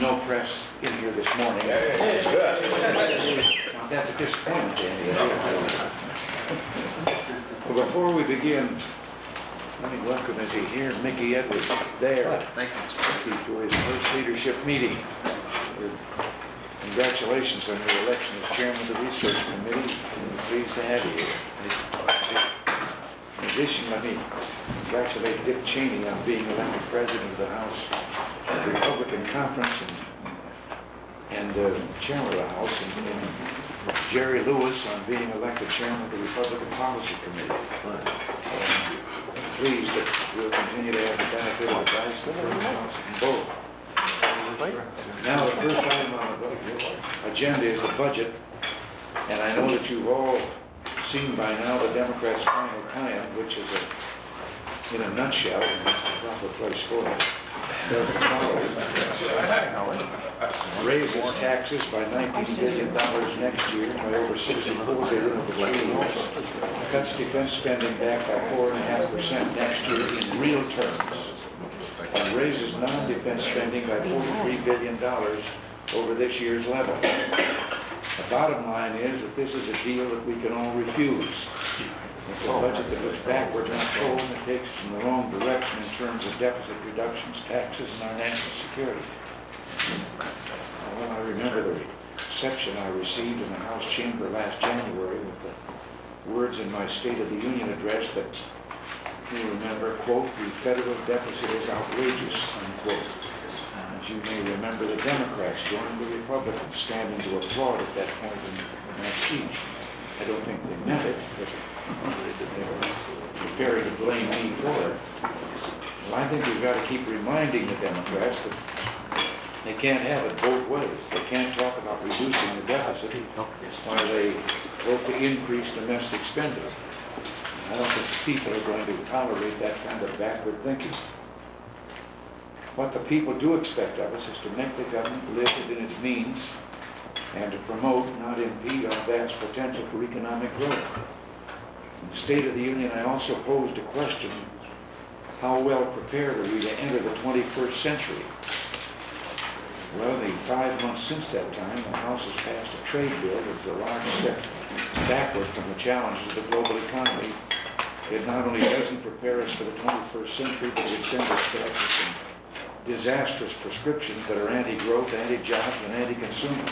No press in here this morning. That's a disappointment to any of you. Well, before we begin, let me welcome, is he here, Mickey Edwards, there. Thank you, Mickey, to his first leadership meeting. Congratulations on your election as chairman of the research committee. We're pleased to have you here. In addition, let me congratulate Dick Cheney on being elected president of the House Republican Conference and chairman of the House, and Jerry Lewis on being elected chairman of the Republican Policy Committee. Pleased that we'll continue to have the benefit of advice from the House and both. Now, the first item on the agenda is the budget, and I know that you've all seen by now the Democrats' final plan, which is in a nutshell, and that's the proper place for it. Does the following: raises taxes by $19 billion next year, by over $64 billion over 3 years. Cuts defense spending back by 4.5% next year in real terms, and raises non-defense spending by $43 billion over this year's level. The bottom line is that this is a deal that we can all refuse. It's a budget that looks backward, not forward, and it takes us in the wrong direction in terms of deficit reductions, taxes, and our national security. Well, I remember the reception I received in the House chamber last January with the words in my State of the Union address that, you remember, quote, the federal deficit is outrageous, unquote. As you may remember, the Democrats joined the Republicans, standing to applaud at that point in that speech. I don't think they meant it, but they were prepared to blame me for it. Well, I think we've got to keep reminding the Democrats that they can't have it both ways. They can't talk about reducing the deficit while they vote to increase domestic spending. I don't think people are going to tolerate that kind of backward thinking. What the people do expect of us is to make the government live within its means and to promote, not impede, our vast potential for economic growth. In the State of the Union, I also posed a question: how well prepared are we to enter the 21st century? Well, the 5 months since that time, the House has passed a trade bill that's a large step backward from the challenges of the global economy. It not only doesn't prepare us for the 21st century, but it sends us back some disastrous prescriptions that are anti-growth, anti-jobs, and anti-consumer.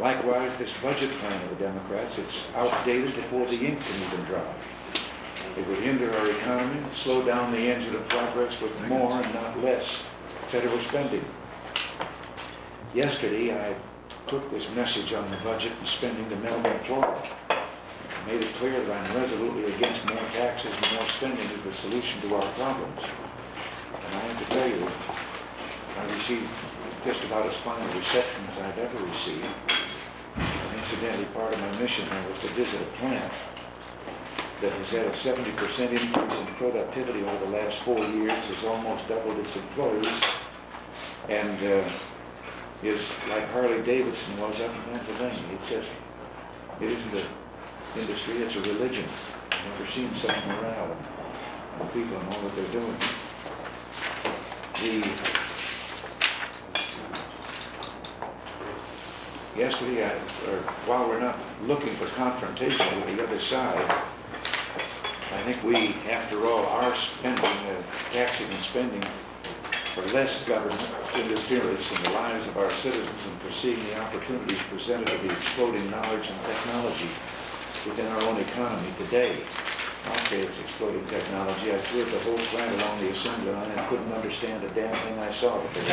Likewise, this budget plan of the Democrats, it's outdated before the ink can even dry. It would hinder our economy, slow down the engine of progress with more and not less federal spending. Yesterday, I took this message on the budget and spending to Melbourne, Florida. I made it clear that I'm resolutely against more taxes and more spending as the solution to our problems. And I have to tell you, I received just about as fine a reception as I've ever received. Incidentally, part of my mission there was to visit a plant that has had a 70% increase in productivity over the last 4 years, has almost doubled its employees, and is like Harley-Davidson was up in Pennsylvania. It's just, it isn't an industry, it's a religion. I've never seen such morale and people and all that they're doing. Yesterday, while we're not looking for confrontation with the other side, I think we, after all, are spending, taxing and spending for less government interference in the lives of our citizens and for seeing the opportunities presented to the exploding knowledge and technology within our own economy today. I'll say it's exploding technology. I toured the whole plant along the assembly line and couldn't understand a damn thing I saw. This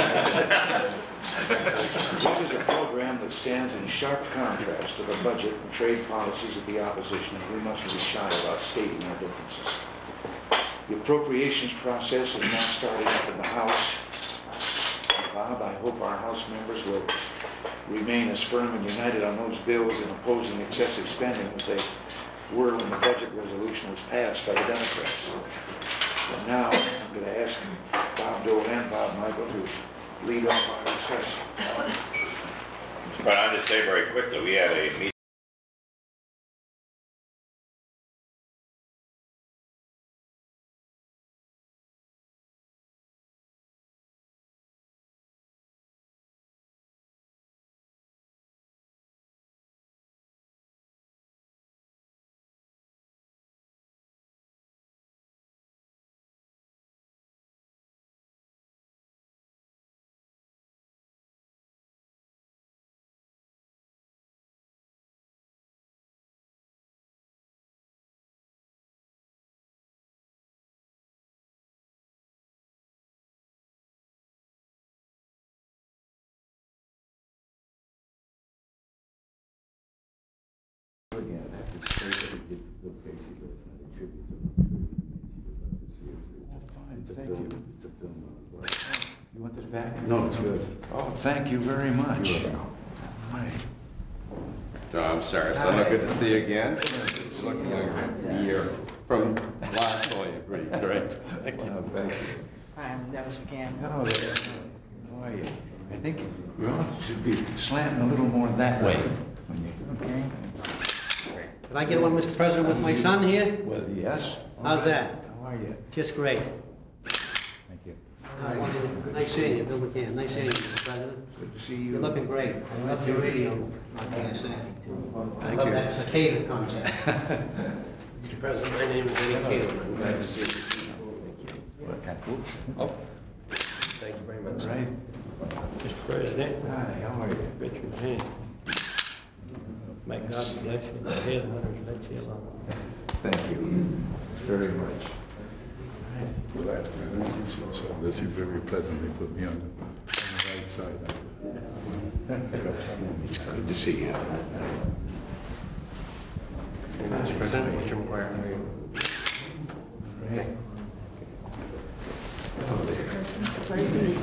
is a program that stands in sharp contrast to the budget and trade policies of the opposition, and we mustn't be shy about stating our differences. The appropriations process is now starting up in the House. Bob, I hope our House members will remain as firm and united on those bills in opposing excessive spending as they were when the budget resolution was passed by the Democrats. And now I'm going to ask Bob Dole and Bob Michel to lead off our discussion. But I'll just say very quickly, we had a meeting. Again, I have to say that it did Bill Casey, but it's not a tribute to Bill Casey. Oh, fine. Thank you. It's a film on his life. You want this back? No, it's good. Oh, thank you very much. You're welcome. No, I'm sorry. So not good to see you again. It's looking like a year from last fall. Pretty great. Thank you. Thank you. Hi, I'm Dennis McCann. Hello there. How are you? I think we all should be slanting a little more that way. Okay. Can I get one, Mr. President, with my son here? Well, yes. How's that? How are you? Just great. Thank you. Nice seeing you, Bill McCann. Nice seeing you, Mr. President. Good to see you. You're looking great. I love your radio on KSA. I love that cicada concept. Mr. President, my name is Dick Cheney. I'm glad to see you. Thank you. Oh. Thank you very much. All right. Mr. President. Hi, how are you? Richard. Hey. May God bless you. The headhunters let you alone. Thank you very much. The last time I saw some of this, you very pleasantly put me on the right side. It's good to see you. Mr. President, Mr. McGuire, how are you? All right. Mr. President, Mr. President.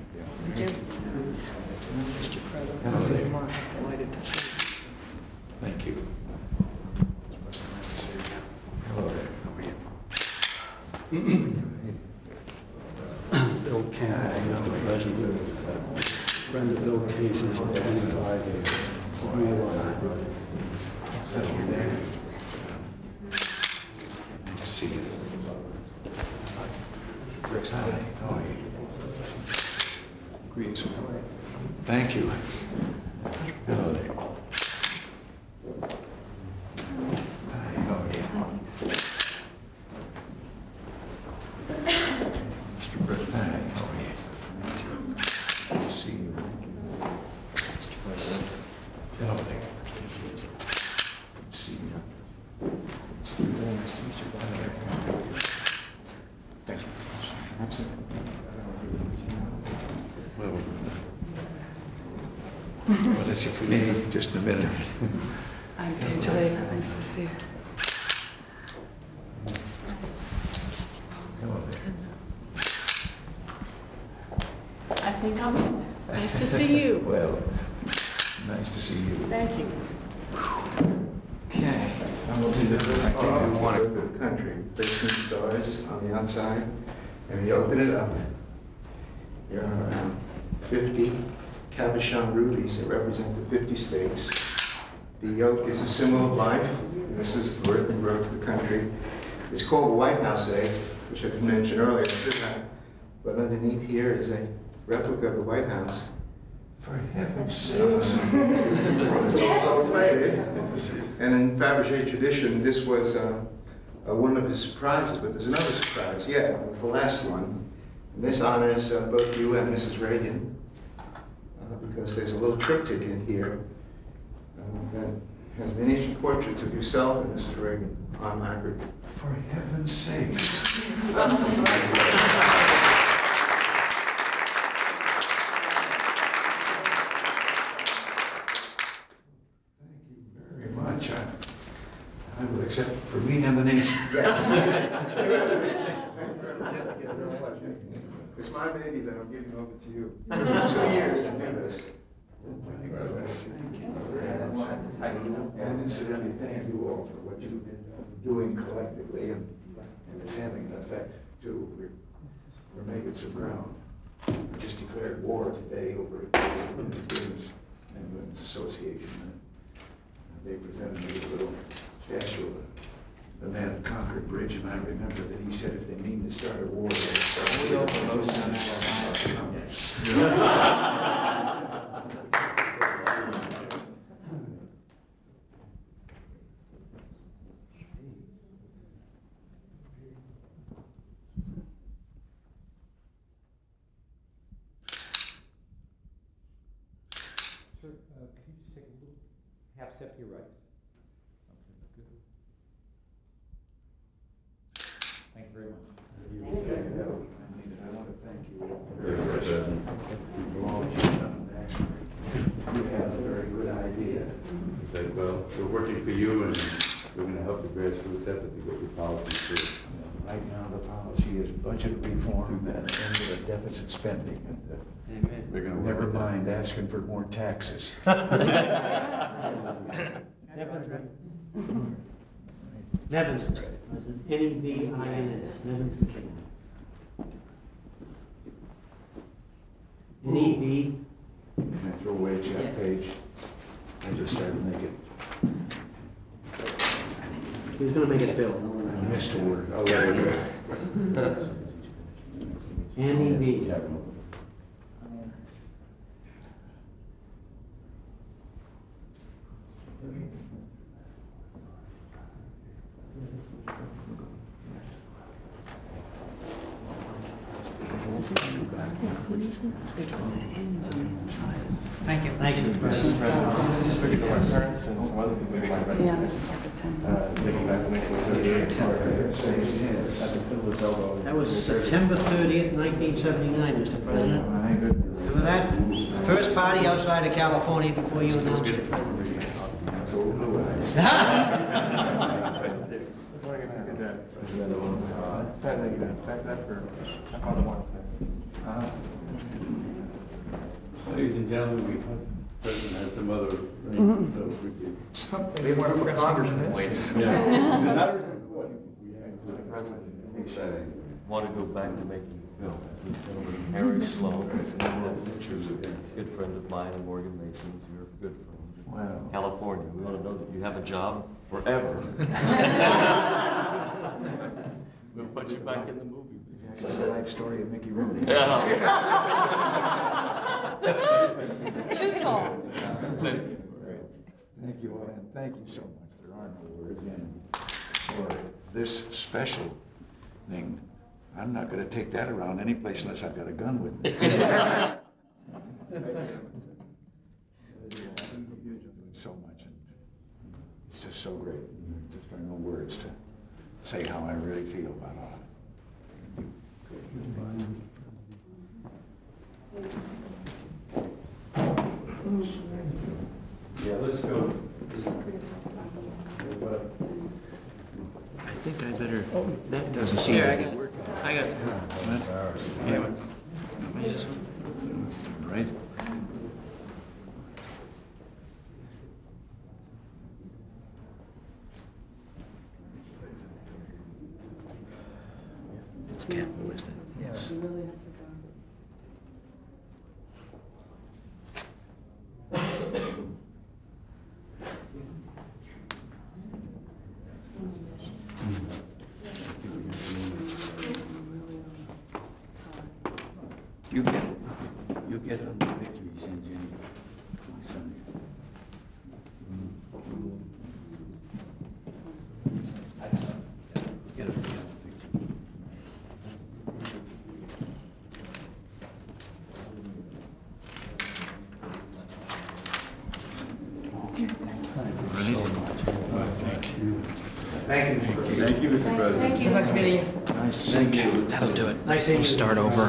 Thank you. Mr. President. Hello there. Delighted to see you. Thank you. It's nice to see you again. Hello there. How are you? Bill Campbell, Mr. President. Friend of Bill Casey for 25 years. My wife, brother. Hello there. Nice to see you. Very excited. How are you? Greetings. Thank you. Hello there. Hi, how are you? Mr. President, hi, how are you? Good to see you. Mr. President. Hello there. Nice to see you. Good to see you. Mr. President, nice to meet you. Hello there. Thanks. Absolutely. Well, let's see for me just in a minute. I'm Angelina. Nice to see you. Hello there. I think I'm in there. Nice to see you. Well, nice to see you. Thank you. Okay. I will do this. I think we want a good country. Basement stars on the outside. And you open it up. There are around 50. Cabochon rubies that represent the 50 states. The yoke is a symbol of life. And this is the birth and growth of the country. It's called the White House egg, which I didn't mention earlier. But underneath here is a replica of the White House. For heaven's sake. It's all plated. And in Fabergé tradition, this was one of his surprises. But there's another surprise yet. It's the last one. And this honors both you and Mrs. Reagan. Because there's a little triptych in here that has miniature portraits of yourself and Mrs. Reagan on Margaret. For heaven's sake. Thank you very much. I will accept for me and the nation. Yes. It's my baby that I'm giving over to you. 2 years to do this. And incidentally, thank you all for what you've been doing collectively, and it's having an effect too. We're making some ground. I just declared war today over the Women's and Women's Association. And they presented me a little statue of the man at Concord Bridge, and I remember that he said if they mean to start a war, we don't want those numbers. Half-step to your right. Thank you very much. I want to thank you all very much for all that you've done. You have a very good idea. Said, well, we're working for you, and we're going to help the grassroots effort to get your policy through. Right now, the policy is budget reform and end the deficit spending. And, amen. We're going to never mind asking for more taxes. Nevin's right. Nevin's right. N-E-V-I-N-S. Nevin's right. N-E-V. And I throw away a check page. I just started to make it. He was going to make it a bill. I missed a word. I'll let it go. Andy B. Thank you. Thank you, Mr. President. This is for my parents and some other people in my residence. Looking back when it was earlier. That was September 30th, 1979, Mr. President. Remember that? First party outside of California before you announced it. Ladies and gentlemen, the president has some other arrangements, so we could... They want to put congressmen waiting. Yeah. Mr. President, I want to go back to making films. This gentleman, Harry Sloan, is a good friend of mine, and Morgan Mason's, you're a good friend. Wow. California, we want to know that you have a job forever. We'll put you back in the movie. Exactly. The life story of Mickey Rooney. Yeah. Too tall. Thank you all, and thank you so much. There are no words in for this special thing. I'm not going to take that around any place unless I've got a gun with me. So much, and it's just so great. Just there are no words to say how I really feel about all of it. Thank you. Yeah, let's go. I think I better. Oh, that doesn't seem. Here, I got it. What? Yeah. Just... Right. It's Campbell, isn't it? Yes. Yeah. Thank you, Mr. President. Thank you. Nice meeting you. Nice. Thank you. That'll do it. Nice. We'll start over.